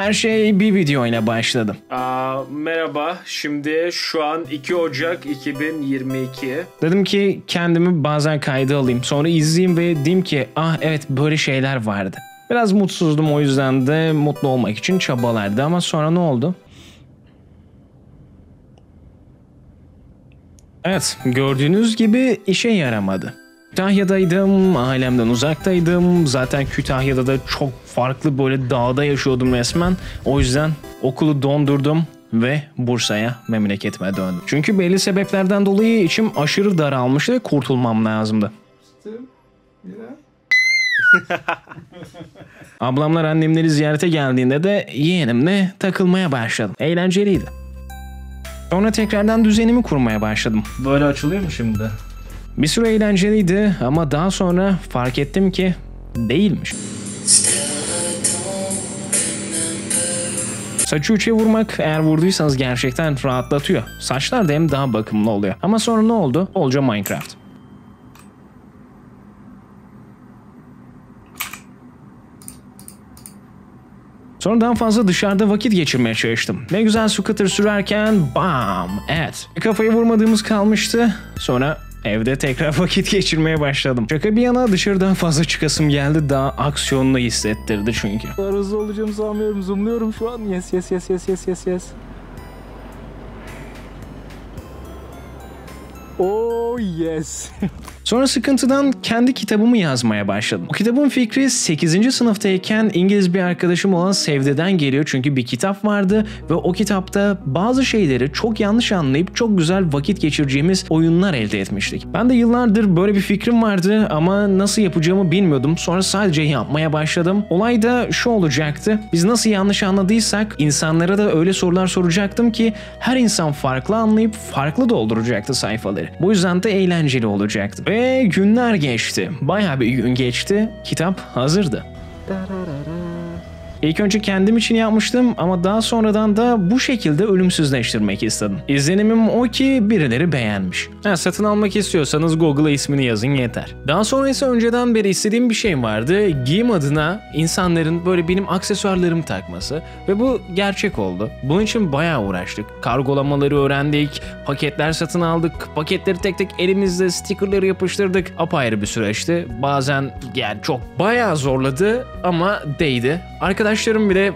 Her şey bir video ile başladı. Merhaba. Şimdi şu an 2 Ocak 2022. Dedim ki kendimi bazen kayda alayım. Sonra izleyeyim ve diyeyim ki evet böyle şeyler vardı. Biraz mutsuzdum, o yüzden de mutlu olmak için çabalardı ama sonra ne oldu? Evet, gördüğünüz gibi işe yaramadı. Kütahya'daydım, ailemden uzaktaydım. Zaten Kütahya'da da çok farklı, böyle dağda yaşıyordum resmen. O yüzden okulu dondurdum ve Bursa'ya, memleketime döndüm. Çünkü belli sebeplerden dolayı içim aşırı daralmıştı ve kurtulmam lazımdı. Ablamlar annemleri ziyarete geldiğinde de yeğenimle takılmaya başladım. Eğlenceliydi. Sonra tekrardan düzenimi kurmaya başladım. Böyle açılıyor mu şimdi? Bir süre eğlenceliydi ama daha sonra fark ettim ki değilmiş. Saçı 3'e vurmak, eğer vurduysanız gerçekten rahatlatıyor. Saçlar da hem daha bakımlı oluyor. Ama sonra ne oldu? Olca Minecraft. Sonra daha fazla dışarıda vakit geçirmeye çalıştım. Ne güzel scooter sürerken bam! Evet. Kafayı vurmadığımız kalmıştı. Sonra evde tekrar vakit geçirmeye başladım. Şaka bir yana dışarıdan fazla çıkasım geldi. Daha aksiyonlu hissettirdi çünkü. Hızlı olacağımı sanmıyorum. Zoomluyorum şu an. Yes yes yes yes yes yes yes. Oh yes. Sonra sıkıntıdan kendi kitabımı yazmaya başladım. O kitabın fikri 8. sınıftayken İngiliz bir arkadaşım olan Sevde'den geliyor. Çünkü bir kitap vardı ve o kitapta bazı şeyleri çok yanlış anlayıp çok güzel vakit geçireceğimiz oyunlar elde etmiştik. Ben de yıllardır böyle bir fikrim vardı ama nasıl yapacağımı bilmiyordum. Sonra sadece yapmaya başladım. Olay da şu olacaktı. Biz nasıl yanlış anladıysak insanlara da öyle sorular soracaktım ki her insan farklı anlayıp farklı dolduracaktı sayfaları. Bu yüzden de eğlenceli olacaktı. Ve günler geçti. Bayağı bir gün geçti. Kitap hazırdı. İlk önce kendim için yapmıştım ama daha sonradan da bu şekilde ölümsüzleştirmek istedim. İzlenimim o ki birileri beğenmiş. Satın almak istiyorsanız Google'a ismini yazın yeter. Daha sonra ise önceden beri istediğim bir şey vardı. Giyim adına insanların böyle benim aksesuarlarımı takması ve bu gerçek oldu. Bunun için bayağı uğraştık. Kargolamaları öğrendik, paketler satın aldık, paketleri tek tek elimizle stickerları yapıştırdık. Apayrı bir süreçti. Bazen yani çok bayağı zorladı ama değdi. Arkadaşlarım bile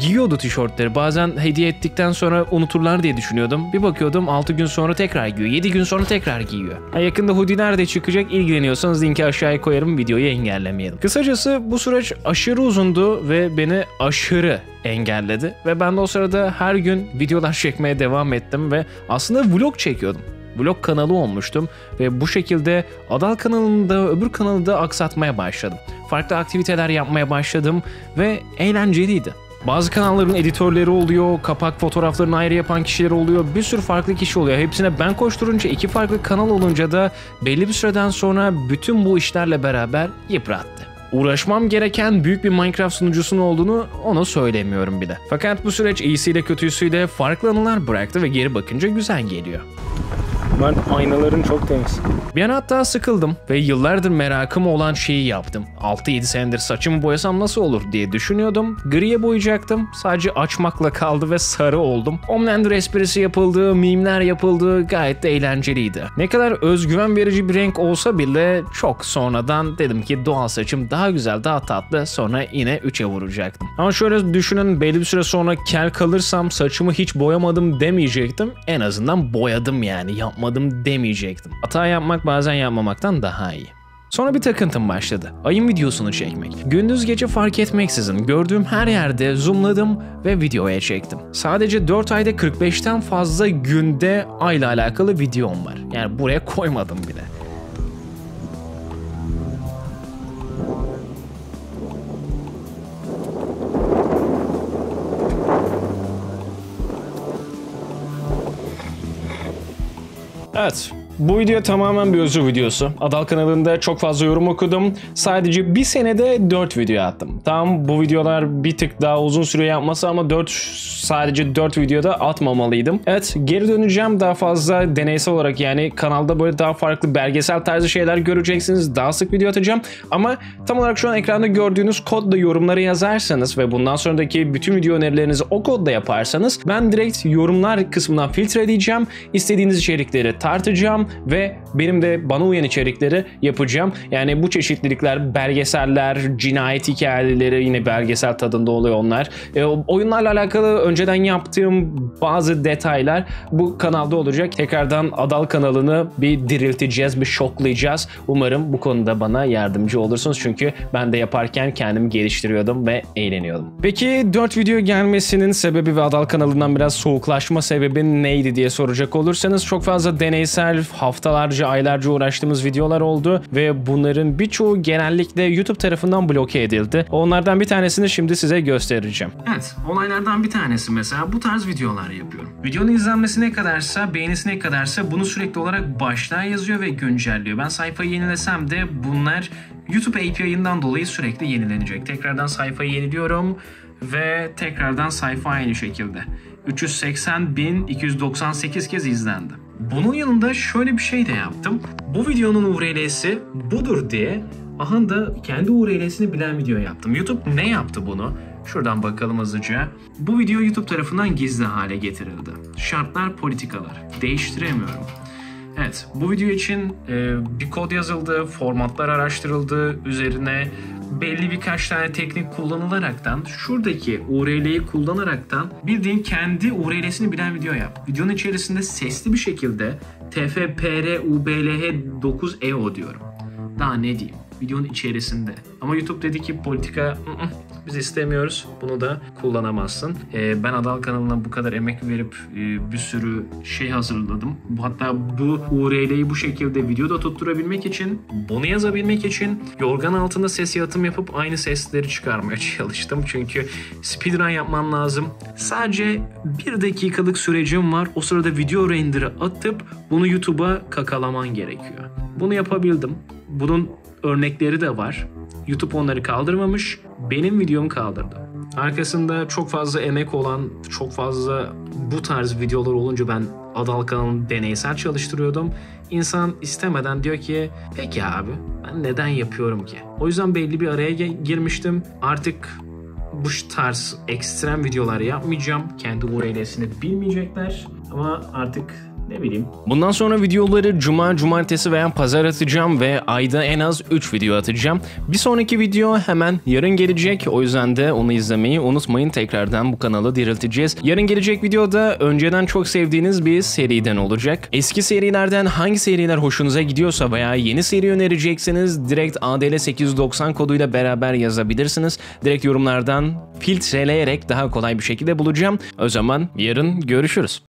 giyiyordu tişörtleri. Bazen hediye ettikten sonra unuturlar diye düşünüyordum. Bir bakıyordum 6 gün sonra tekrar giyiyor. 7 gün sonra tekrar giyiyor. Yakında hoodie'ler de çıkacak. İlgileniyorsanız linki aşağıya koyarım. Videoyu engellemeyelim. Kısacası bu süreç aşırı uzundu ve beni aşırı engelledi. Ve ben de o sırada her gün videolar çekmeye devam ettim ve aslında vlog çekiyordum. Vlog kanalı olmuştum ve bu şekilde Adal kanalını da öbür kanalı da aksatmaya başladım. Farklı aktiviteler yapmaya başladım ve eğlenceliydi. Bazı kanalların editörleri oluyor, kapak fotoğraflarını ayrı yapan kişiler oluyor, bir sürü farklı kişi oluyor. Hepsine ben koşturunca, 2 farklı kanal olunca da belli bir süreden sonra bütün bu işlerle beraber yıprattı. Uğraşmam gereken büyük bir Minecraft sunucusunun olduğunu ona söylemiyorum bile. Fakat bu süreç iyisiyle kötüsüyle farklı anılar bıraktı ve geri bakınca güzel geliyor. Ben aynaların çok temiz. Bir an hatta sıkıldım ve yıllardır merakım olan şeyi yaptım. 6-7 senedir saçımı boyasam nasıl olur diye düşünüyordum. Griye boyayacaktım. Sadece açmakla kaldı ve sarı oldum. Homelander esprisi yapıldı, mimler yapıldı. Gayet de eğlenceliydi. Ne kadar özgüven verici bir renk olsa bile çok sonradan dedim ki doğal saçım daha güzel, daha tatlı. Sonra yine 3'e vuracaktım. Ama şöyle düşünün, belli bir süre sonra kel kalırsam saçımı hiç boyamadım demeyecektim. En azından boyadım yani, yapmadım demeyecektim. Hata yapmak bazen yapmamaktan daha iyi. Sonra bir takıntım başladı. Ayın videosunu çekmek. Gündüz gece fark etmeksizin gördüğüm her yerde zoomladım ve videoya çektim. Sadece 4 ayda 45'ten fazla günde ayla alakalı videom var. Yani buraya koymadım bile. Evet, Bu video tamamen bir özür videosu. Adal kanalında çok fazla yorum okudum. Sadece bir senede 4 video attım. Tamam, bu videolar bir tık daha uzun süre yapması ama sadece 4 videoda atmamalıydım. Evet, geri döneceğim daha fazla deneysel olarak, yani kanalda böyle daha farklı belgesel tarzı şeyler göreceksiniz. Daha sık video atacağım ama tam olarak şu an ekranda gördüğünüz kodla yorumları yazarsanız ve bundan sonraki bütün video önerilerinizi o kodla yaparsanız ben direkt yorumlar kısmından filtreleyeceğim. İstediğiniz içerikleri tartacağım ve benim de bana uyan içerikleri yapacağım. Yani bu çeşitlilikler, belgeseller, cinayet hikayeleri, yine belgesel tadında oluyor onlar. Oyunlarla alakalı önceden yaptığım bazı detaylar bu kanalda olacak. Tekrardan Adal kanalını bir dirilteceğiz, bir şoklayacağız. Umarım bu konuda bana yardımcı olursunuz. Çünkü ben de yaparken kendimi geliştiriyordum ve eğleniyordum. Peki 4 video gelmesinin sebebi ve Adal kanalından biraz soğuklaşma sebebi neydi diye soracak olursanız, çok fazla deneysel, haftalarca, aylarca uğraştığımız videolar oldu ve bunların birçoğu genellikle YouTube tarafından bloke edildi. Onlardan bir tanesini şimdi size göstereceğim. Evet, olaylardan bir tanesi mesela bu tarz videolar yapıyorum. Videonun izlenmesi ne kadarsa, beğenisi ne kadarsa bunu sürekli olarak başlığa yazıyor ve güncelliyor. Ben sayfayı yenilesem de bunlar YouTube API'ından dolayı sürekli yenilenecek. Tekrardan sayfayı yeniliyorum ve tekrardan sayfa aynı şekilde. 380.298 kez izlendi. Bunun yanında şöyle bir şey de yaptım. Bu videonun URL'si budur diye aha da kendi URL'sini bilen video yaptım. YouTube ne yaptı bunu? Şuradan bakalım hızlıca. Bu video YouTube tarafından gizli hale getirildi. Şartlar, politikalar. Değiştiremiyorum. Evet, bu video için bir kod yazıldı, formatlar araştırıldı, üzerine belli birkaç tane teknik kullanılaraktan, şuradaki URL'yi kullanaraktan bildiğin kendi URL'sini bilen video yap. Videonun içerisinde sesli bir şekilde TFPR-UBLH9EO diyorum. Daha ne diyeyim? Videonun içerisinde. Ama YouTube dedi ki politika biz istemiyoruz. Bunu da kullanamazsın. Ben Adal kanalına bu kadar emek verip bir sürü şey hazırladım. Hatta bu URL'yi bu şekilde videoda tutturabilmek için, bunu yazabilmek için yorgan altında ses yalıtım yapıp aynı sesleri çıkarmaya çalıştım. Çünkü speedrun yapmam lazım. Sadece 1 dakikalık sürecim var. O sırada video render'ı atıp bunu YouTube'a kakalaman gerekiyor. Bunu yapabildim. Bunun örnekleri de var. YouTube onları kaldırmamış, benim videom kaldırdı. Arkasında çok fazla emek olan, çok fazla bu tarz videolar olunca ben Adal kanalını deneysel çalıştırıyordum. İnsan istemeden diyor ki, peki abi ben neden yapıyorum ki? O yüzden belli bir araya girmiştim. Artık bu tarz ekstrem videolar yapmayacağım. Kendi URL'sini bilmeyecekler ama artık... Ne bileyim. Bundan sonra videoları cuma, cumartesi veya pazar atacağım ve ayda en az 3 video atacağım. Bir sonraki video hemen yarın gelecek. O yüzden de onu izlemeyi unutmayın. Tekrardan bu kanalı dirilteceğiz. Yarın gelecek videoda önceden çok sevdiğiniz bir seriden olacak. Eski serilerden hangi seriler hoşunuza gidiyorsa veya yeni seri önerecekseniz direkt ADL890 koduyla beraber yazabilirsiniz. Direkt yorumlardan filtreleyerek daha kolay bir şekilde bulacağım. O zaman yarın görüşürüz.